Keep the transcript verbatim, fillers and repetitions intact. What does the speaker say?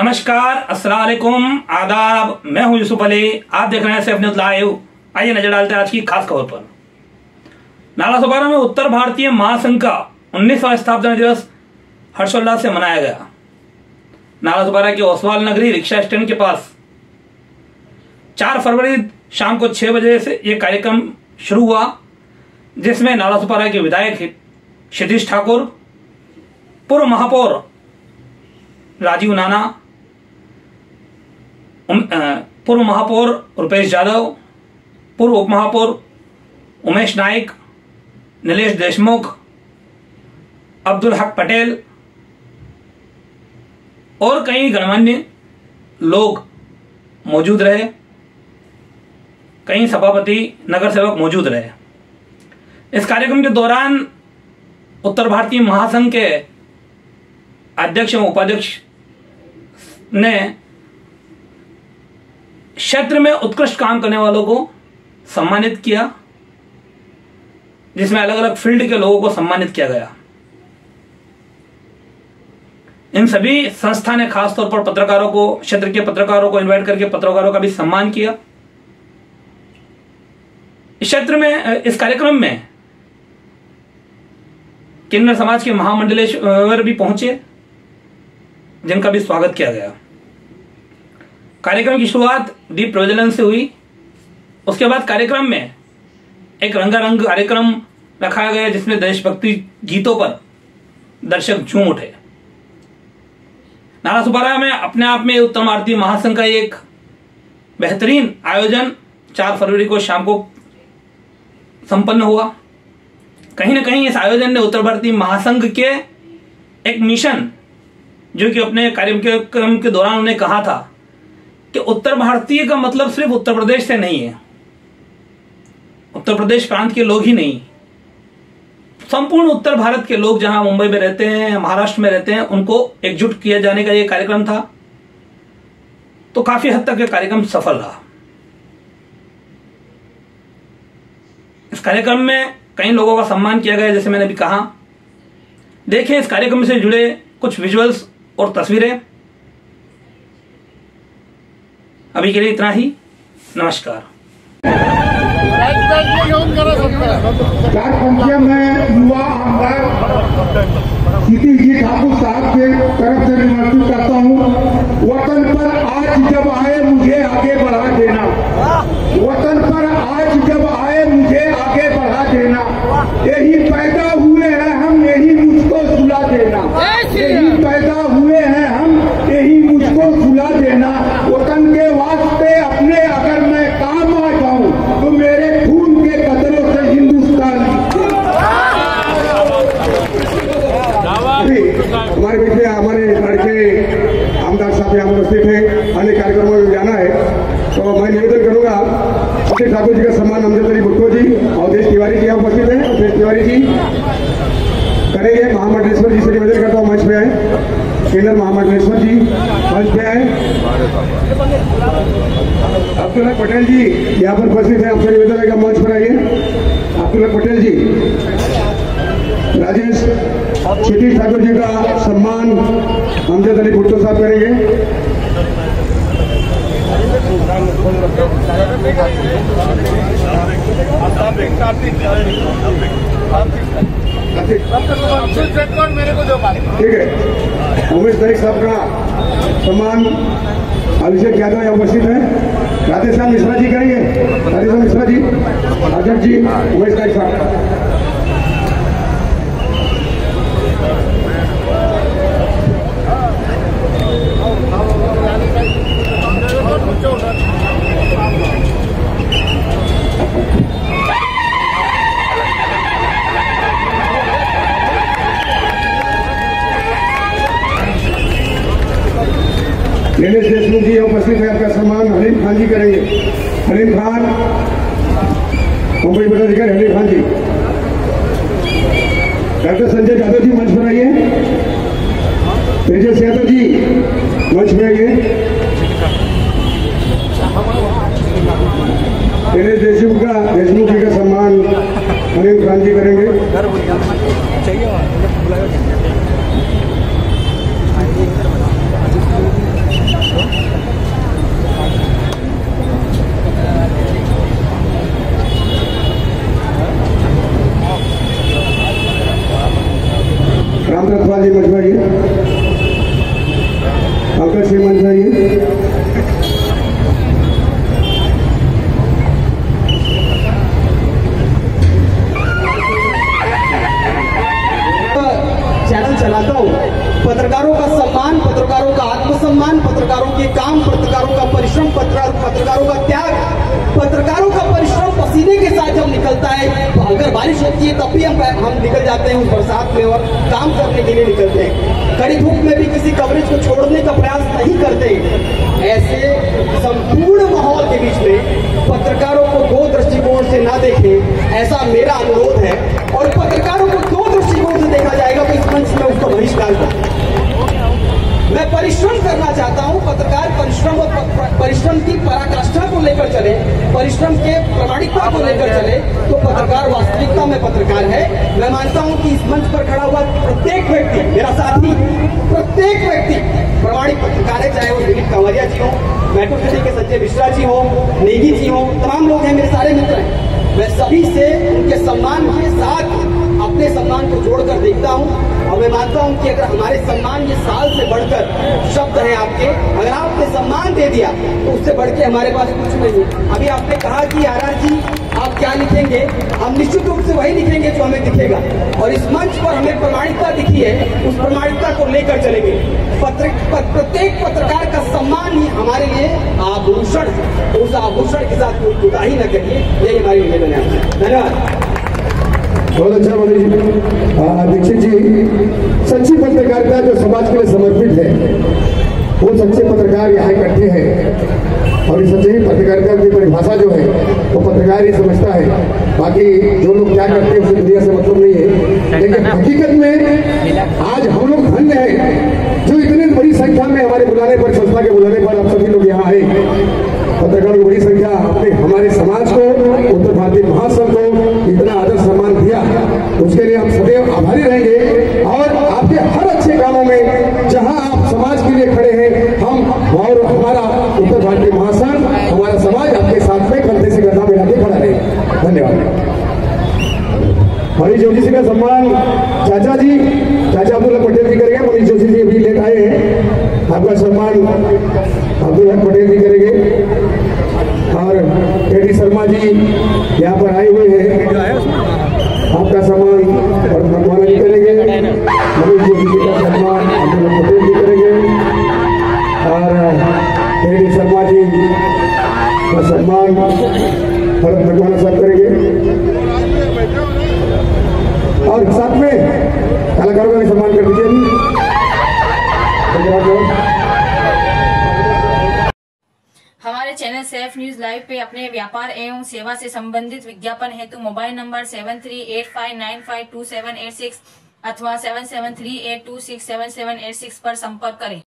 नमस्कार, अस्सलाम वालेकुम, आदाब। मैं हूं युसुफ अली, आप देख रहे हैं सेफ न्यूज लाइव। आइए नजर डालते हैं आज की खास खबर पर। नालासोपारा में उत्तर भारतीय महासंघ का उन्नीसवां स्थापना दिवस हर्षोल्लास से मनाया गया। नालासोपारा के ओसवाल नगरी रिक्शा स्टैंड के पास चार फरवरी शाम को छह बजे से यह कार्यक्रम शुरू हुआ, जिसमें नालासोपारा के विधायक क्षितिज ठाकुर, पूर्व महापौर राजीव नाना, पूर्व महापौर रुपेश जाधव, पूर्व उप महापौर उमेश नायक, नीलेष देशमुख, अब्दुल हक पटेल और कई गणमान्य लोग मौजूद रहे। कई सभापति, नगर सेवक मौजूद रहे। इस कार्यक्रम के दौरान उत्तर भारतीय महासंघ के अध्यक्ष एवं उपाध्यक्ष ने क्षेत्र में उत्कृष्ट काम करने वालों को सम्मानित किया, जिसमें अलग अलग फील्ड के लोगों को सम्मानित किया गया। इन सभी संस्था ने खासतौर पर पत्रकारों को, क्षेत्र के पत्रकारों को इन्वाइट करके पत्रकारों का भी सम्मान किया। इस क्षेत्र में, इस कार्यक्रम में किन्नर समाज के महामंडलेश्वर भी पहुंचे, जिनका भी स्वागत किया गया। कार्यक्रम की शुरुआत दीप प्रज्वलन से हुई। उसके बाद कार्यक्रम में एक रंगारंग कार्यक्रम रखा गया, जिसमें देशभक्ति गीतों पर दर्शक झूम उठे। नालासोपारा में अपने आप में उत्तर भारतीय महासंघ का एक बेहतरीन आयोजन चार फरवरी को शाम को संपन्न हुआ। कहीं ना कहीं इस आयोजन ने उत्तर भारतीय महासंघ के एक मिशन, जो कि अपने कार्यक्रम के दौरान उन्होंने कहा था कि उत्तर भारतीय का मतलब सिर्फ उत्तर प्रदेश से नहीं है, उत्तर प्रदेश प्रांत के लोग ही नहीं, संपूर्ण उत्तर भारत के लोग जहां मुंबई में रहते हैं, महाराष्ट्र में रहते हैं, उनको एकजुट किया जाने का यह कार्यक्रम था। तो काफी हद तक यह कार्यक्रम सफल रहा। इस कार्यक्रम में कई लोगों का सम्मान किया गया, जैसे मैंने भी कहा। देखें इस कार्यक्रम से जुड़े कुछ विजुअल्स और तस्वीरें। अभी के लिए इतना ही, नमस्कार। संख्या में युवा आमदार क्षितिज जी ठाकुर साहब के तरफ से निमंत्रित करता हूँ, वतन पर आज जब आए मुझे आगे बढ़ा देना, वतन पर आज जब आए मुझे आगे बढ़ा देना, यही पैदा हुए हैं हम, यही मुझको सुला देना, यही पैदा हुए हैं हम, यही मुझको सुला देना, वतन के वास्ते अपने अगर मैं काम आ जाऊँ तो मेरे खून के कतलों से हिंदुस्तान। हमारे बीच में हमारे लड़के आमदार साहब यहाँ उपस्थित हैं, अन्य कार्यक्रमों में जाना है, तो मैं निवेदन करूंगा श्री ठाकुर जी का सम्मान अमजद अली भुट्टो जी और देश तिवारी जी यहाँ उपस्थित हैं। देश तिवारी जी करेंगे। महामंडलेश्वर जी से निवेदन करता हूँ मंच पे आए, केंद्र महामंडलेश्वर जी मंच पे आए। अब्दुल हक पटेल जी यहाँ पर उपस्थित हैं, आपसे निवेदन रहेगा मंच पर आइए। अब्दुल हक पटेल जी, राजेश क्षितिज ठाकुर जी का सम्मान अमजद अली भुट्टो साहब करेंगे। ठीक है, उमेश नायक साहब का सम्मान अभिषेक यादव यहाँ उपस्थित हैं। राधे श्याम मिश्रा जी करेंगे। राधे श्याम मिश्रा जी, अध्यक्ष जी, उमेश नायक साहब। नीलेष देशमुख जी उपस्थित हैं, आपका सम्मान अनिल खान जी करेंगे। अनिल खान, मुंबई पदाधिकारी अनिल खान जी। डॉक्टर संजय जाधव जी मंच पर आइए। तेजस यादव जी मंच पर आइए। नीलेष देशमुख का देशमुख जी का सम्मान अनिल खान जी करेंगे। राम रखवाल जी बजवाइए, पंकज जी मंझाइए, चैनल चलाता हूँ। पत्रकारों का सम्मान, पत्रकारों का आत्मसम्मान, पत्रकारों के काम, पत्रकारों का परिश्रम, पत्रकारों का त्याग, पत्रकारों का परिश्रम पसीने के साथ जब निकलता है, अगर बारिश होती है तब भी हम हम निकल जाते हैं उस बरसात में और काम करने के लिए निकलते हैं। कड़ी धूप में भी किसी कवरेज को छोड़ने का प्रयास नहीं करते। ऐसे संपूर्ण माहौल के बीच में पत्रकारों को दो दृष्टिकोण से न देखें, ऐसा मेरा अनुरोध है। और पत्रकारों को दो दृष्टिकोण से देखा जाएगा तो इस मंच में उसका बहिष्कार करूं। मैं परिश्रम करना चाहता हूँ, पत्रकार परिश्रम और परिश्रम की पराकाष्ठा को लेकर चले, परिश्रम के प्रामाणिकता को लेकर चले तो पत्रकार वास्तविकता में पत्रकार है। मैं मानता हूं कि इस मंच पर खड़ा हुआ प्रत्येक व्यक्ति, मेरा साथी प्रत्येक व्यक्ति प्रामाणिक पत्रकार है, चाहे वो दिलीप कांवरिया जी हो, मेट्रो सिटी के संजय मिश्रा जी हो, नेगी जी हो, तमाम लोग हैं, मेरे सारे मित्र हैं। मैं सभी से उनके सम्मान के साथ अपने सम्मान को जोड़कर देखता हूँ और मैं मानता हूं कि अगर हमारे सम्मान ये साल से बढ़कर शब्द है आपके, अगर आपने सम्मान दे दिया तो उससे बढ़ के हमारे पास कुछ नहीं। अभी आपने कहा कि आर आर जी आप क्या लिखेंगे, हम निश्चित रूप से वही लिखेंगे जो हमें दिखेगा और इस मंच पर हमें प्रामाणिकता दिखी है, उस प्रामाणिकता को लेकर चलेंगे। पत्र, प्रत्येक पत्रकार का सम्मान ही हमारे लिए आभूषण है, उस आभूषण के साथ कोताही न करिए, यही हमारी निवेदन है। धन्यवाद। बहुत अच्छा मोदी जी, दीक्षित जी, सच्ची पत्रकारिता जो समाज के लिए समर्पित है वो सच्चे पत्रकार यहाँ इकट्ठे हैं और इस सच्ची पत्रकारिता की परिभाषा जो है वो पत्रकार ही समझता है, बाकी जो लोग क्या करते हैं उसे दुनिया से मतलब नहीं है। लेकिन हकीकत में आज हम लोग धन्य हैं जो इतनी बड़ी संख्या में हमारे बुलाने पर, संस्था के बुलाने पर आप सभी लोग यहाँ आए। पत्रकारों की बड़ी संख्या आपने हमारे समाज को, उत्तर भारतीय महासंघ को इतना आदर सम्मान दिया, उसके लिए हम सदैव आभारी रहेंगे। और आपके हर अच्छे कामों में जहां आप समाज के लिए खड़े हैं, हम और हमारा उत्तर भारतीय महासंघ, हमारा समाज आपके साथ में कंधे से कंधा मिला के खड़ा रहे। धन्यवाद। मनीष जोशी जी का सम्मान चाचा जी, चाचा अब्दुल्ला पटेल जी करेंगे। मनीष जोशी जी अभी लेट आए हैं, आपका सम्मान अब्दुल हक पटेल जी करेंगे। और टेडी शर्मा जी यहाँ पर आए हुए हैं, आपका सम्मान भगवान जी करेंगे। मनीष जोशी का सम्मान अब्दुल हक पटेल जी करेंगे और टेडी शर्मा जी का सम्मान भरत भगवान साहब करेंगे। और साथ में कलाकारों का भी सम्मान कर दीजिए। हमारे चैनल सेफ न्यूज लाइव पे अपने व्यापार एवं सेवा से संबंधित विज्ञापन हेतु mobile number seven three eight five nine five two seven eight six अथवा seven seven three eight two six seven seven eight six पर संपर्क करें।